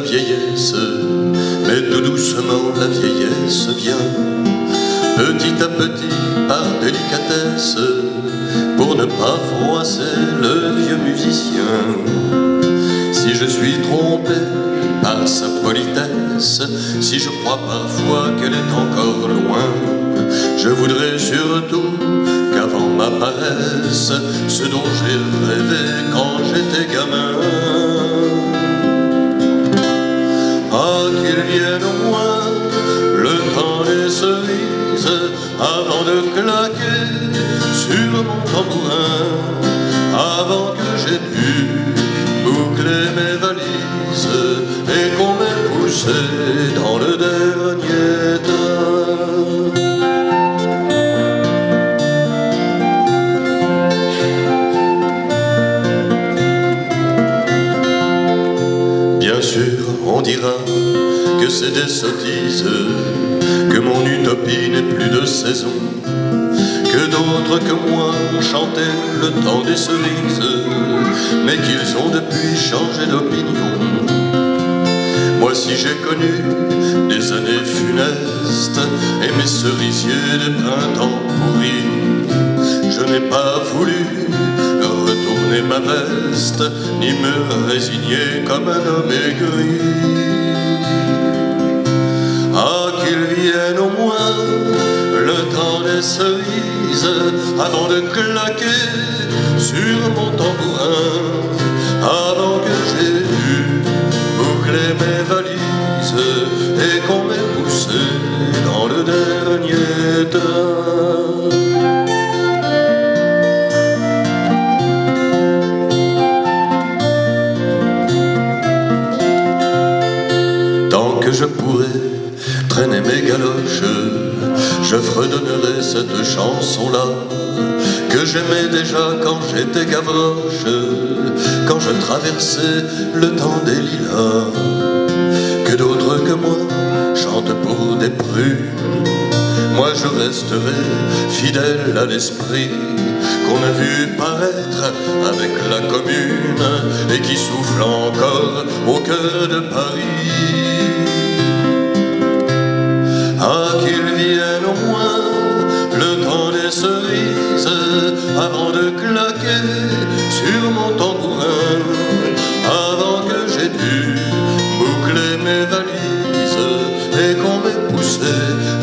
la vieillesse, mais tout doucement la vieillesse vient, petit à petit par délicatesse, pour ne pas froisser le vieux musicien. Si je suis trompé par sa politesse, si je crois parfois qu'elle est encore loin, je voudrais surtout qu'avant ma paresse, ce dont j'ai rêvé quand j'étais gamin. Ah, qu'il vienne au moins le temps des cerises, avant de claquer sur mon tambourin, avant que j'aie pu boucler mes valises et qu'on m'ait poussé dans le dernier train. Bien sûr, on dira que c'est des sottises, que mon utopie n'est plus de saison, que d'autres que moi ont chanté le temps des cerises, mais qu'ils ont depuis changé d'opinion. Moi si j'ai connu des années funestes et mes cerisiers des printemps pourris, je n'ai pas voulu retourner ma veste, ni me résigner comme un homme aigri. Ah, qu'il vienne au moins le temps des cerises, avant de claquer sur mon tambourin, avant que j'aie dû boucler mes valises et qu'on m'ait poussé dans le dernier train. Que je pourrais traîner mes galoches, je fredonnerai cette chanson-là que j'aimais déjà quand j'étais Gavroche, quand je traversais le temps des lilas. Que d'autres que moi chantent pour des prunes, moi je resterai fidèle à l'esprit qu'on a vu paraître avec la Commune et qui souffle encore au cœur de Paris. Ah, qu'il vienne au moins le temps des cerises, avant de claquer sur mon tambourin, avant que j'aie dû boucler mes valises et qu'on m'ait poussé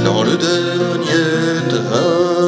dans le dernier train.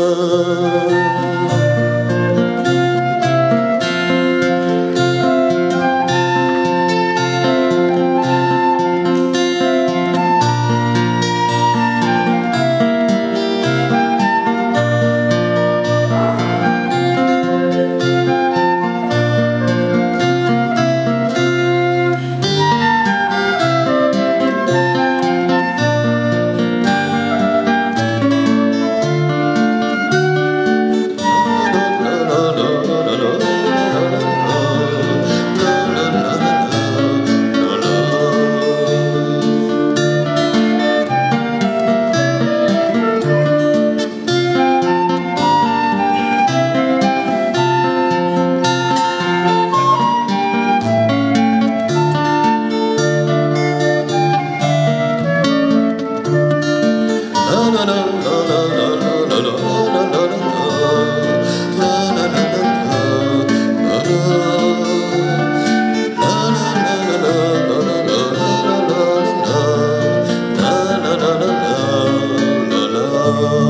Oh.